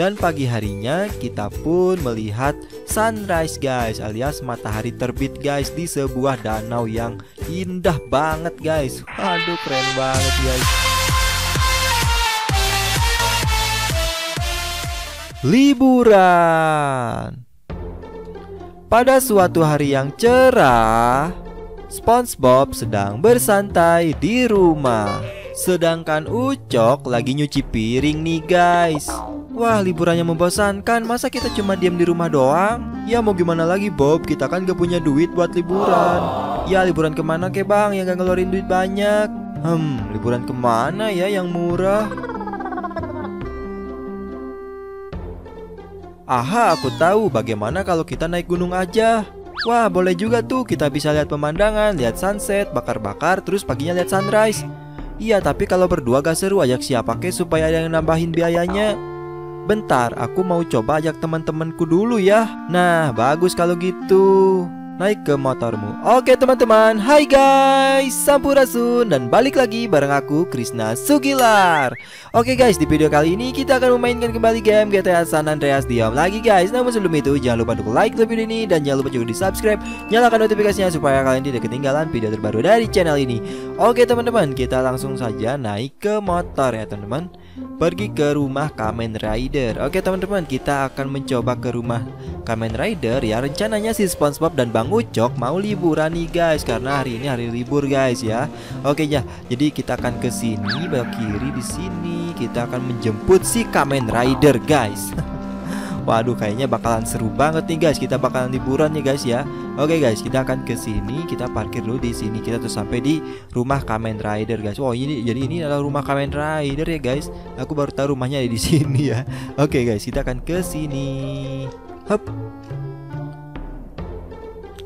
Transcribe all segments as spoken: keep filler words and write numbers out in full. Dan pagi harinya kita pun melihat sunrise guys, alias matahari terbit guys, di sebuah danau yang indah banget guys. Aduh keren banget guys. Liburan. Pada suatu hari yang cerah, SpongeBob sedang bersantai di rumah, sedangkan Ucok lagi nyuci piring nih guys. Wah, liburannya membosankan. Masa kita cuma diam di rumah doang? Ya mau gimana lagi Bob, kita kan gak punya duit buat liburan. Ya liburan kemana ke bang, yang gak ngeluarin duit banyak? Hmm, liburan kemana ya yang murah? Aha, aku tahu. Bagaimana kalau kita naik gunung aja? Wah boleh juga tuh, kita bisa lihat pemandangan, lihat sunset, bakar-bakar, terus paginya lihat sunrise. Iya tapi kalau berdua gak seru, ajak siapa ke supaya ada yang nambahin biayanya. Bentar, aku mau coba ajak teman-temanku dulu ya. Nah bagus kalau gitu. Naik ke motormu. Oke teman-teman, hai guys, sampurasun, dan balik lagi bareng aku Krisna Soegilar. Oke guys, di video kali ini kita akan memainkan kembali game G T A San Andreas. Diam lagi guys. Namun sebelum itu jangan lupa untuk like video ini, dan jangan lupa juga di subscribe, nyalakan notifikasinya supaya kalian tidak ketinggalan video terbaru dari channel ini. Oke teman-teman, kita langsung saja naik ke motor ya teman-teman. Pergi ke rumah Kamen Rider. Oke teman-teman, kita akan mencoba ke rumah Kamen Rider ya. Rencananya si SpongeBob dan Bang Ucok mau liburan nih guys, karena hari ini hari libur guys ya. Oke ya, jadi kita akan ke sini belok kiri. Di sini kita akan menjemput si Kamen Rider guys. Waduh, kayaknya bakalan seru banget nih guys. Kita bakalan liburan nih guys ya. Oke guys, kita akan ke sini. Kita parkir dulu di sini. Kita tuh sampai di rumah Kamen Rider guys. Oh ini, jadi ini adalah rumah Kamen Rider ya guys. Aku baru tahu rumahnya ada di sini ya. Oke guys, kita akan ke sini. Hop.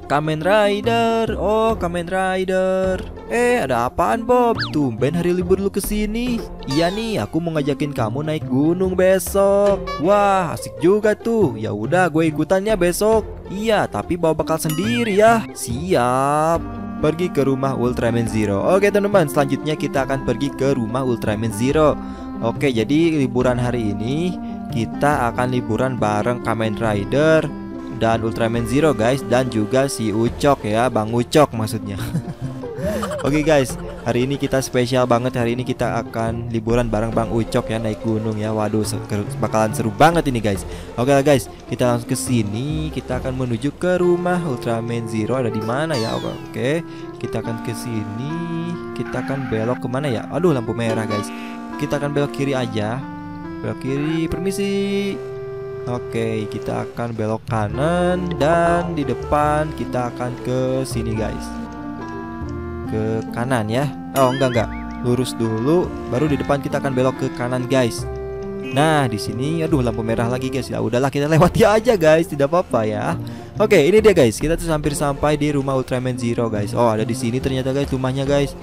Kamen Rider, oh Kamen Rider. Eh ada apaan Bob? Tumben hari libur lu kesini. Iya nih, aku mau ngajakin kamu naik gunung besok. Wah asik juga tuh. Ya udah, gue ikutannya besok. Iya tapi bawa bekal sendiri ya. Siap. Pergi ke rumah Ultraman Zero. Oke teman-teman, selanjutnya kita akan pergi ke rumah Ultraman Zero. Oke, jadi liburan hari ini kita akan liburan bareng Kamen Rider dan Ultraman Zero guys, dan juga si Ucok ya, Bang Ucok maksudnya. Oke guys, hari ini kita spesial banget. Hari ini kita akan liburan bareng Bang Ucok ya, naik gunung ya. Waduh, bakalan seru banget ini guys. Oke lah guys, kita langsung ke sini. Kita akan menuju ke rumah Ultraman Zero. Ada di mana ya? Oke, kita akan ke sini. Kita akan belok kemana ya? Aduh, lampu merah guys. Kita akan belok kiri aja. Belok kiri, permisi. Oke, kita akan belok kanan, dan di depan kita akan ke sini guys. Ke kanan ya. Oh enggak enggak, lurus dulu, baru di depan kita akan belok ke kanan guys. Nah di sini, aduh lampu merah lagi guys. Ya udahlah, kita lewati aja guys, tidak apa-apa ya. Oke, ini dia guys, kita tuh hampir sampai di rumah Ultraman Zero guys. Oh ada di sini ternyata guys rumahnya guys.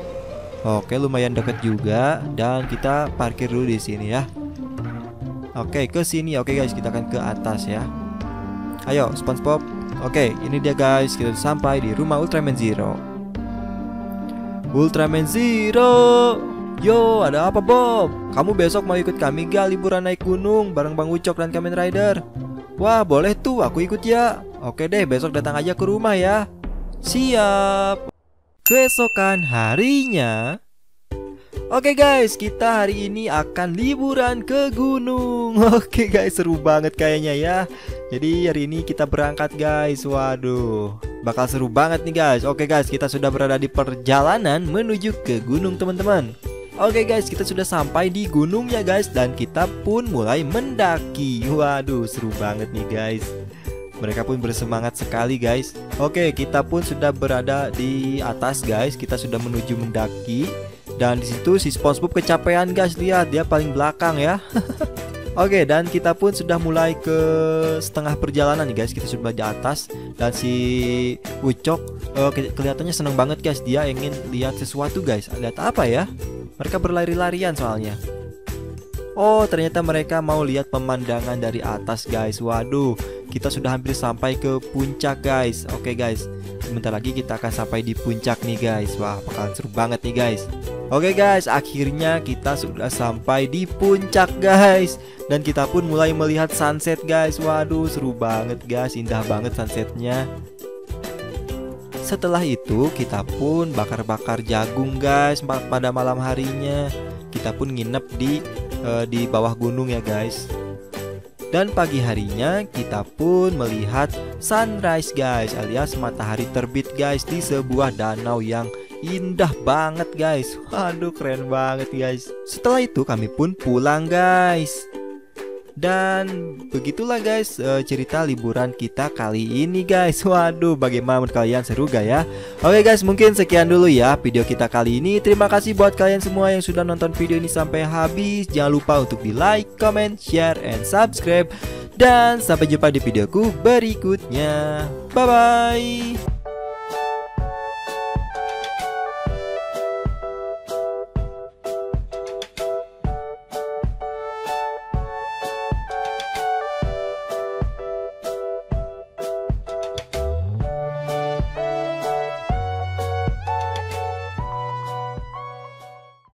Oke, lumayan dekat juga, dan kita parkir dulu di sini ya. Oke, ke sini. Oke guys, kita akan ke atas ya. Ayo SpongeBob. Oke, ini dia guys, kita sampai di rumah Ultraman Zero. Ultraman Zero. Yo, ada apa Bob? Kamu besok mau ikut kami gak liburan naik gunung bareng Bang Ucok dan Kamen Rider? Wah boleh tuh, aku ikut ya. Oke deh, besok datang aja ke rumah ya. Siap. Keesokan harinya. Oke guys, kita hari ini akan liburan ke gunung. Oke guys, seru banget kayaknya ya. Jadi hari ini kita berangkat guys. Waduh, bakal seru banget nih guys. Oke guys, kita sudah berada di perjalanan menuju ke gunung teman-teman. Oke guys, kita sudah sampai di gunungnya guys, dan kita pun mulai mendaki. Waduh, seru banget nih guys. Mereka pun bersemangat sekali guys. Oke, kita pun sudah berada di atas guys. Kita sudah menuju mendaki. Dan disitu si SpongeBob kecapean guys, lihat dia paling belakang ya. Oke, dan kita pun sudah mulai ke setengah perjalanan nih guys. Kita sudah di atas, dan si Ucok uh, ke kelihatannya seneng banget guys. Dia ingin lihat sesuatu guys. Lihat apa ya? Mereka berlari-larian soalnya. Oh, ternyata mereka mau lihat pemandangan dari atas, guys. Waduh, kita sudah hampir sampai ke puncak, guys. Oke, guys, sebentar lagi kita akan sampai di puncak nih, guys. Wah, bakalan seru banget nih, guys. Oke, guys, akhirnya kita sudah sampai di puncak, guys. Dan kita pun mulai melihat sunset, guys. Waduh, seru banget, guys. Indah banget sunsetnya. Setelah itu kita pun bakar-bakar jagung, guys. Pada malam harinya kita pun nginep di uh, di bawah gunung ya, guys. Dan pagi harinya kita pun melihat sunrise, guys, alias matahari terbit, guys, di sebuah danau yang indah banget, guys. Waduh, keren banget, guys. Setelah itu kami pun pulang, guys. Dan begitulah, guys, cerita liburan kita kali ini, guys. Waduh, bagaimana menurut kalian, seru gak ya? Oke, guys, mungkin sekian dulu ya video kita kali ini. Terima kasih buat kalian semua yang sudah nonton video ini sampai habis. Jangan lupa untuk di like, comment, share, and subscribe. Dan sampai jumpa di videoku berikutnya. Bye-bye.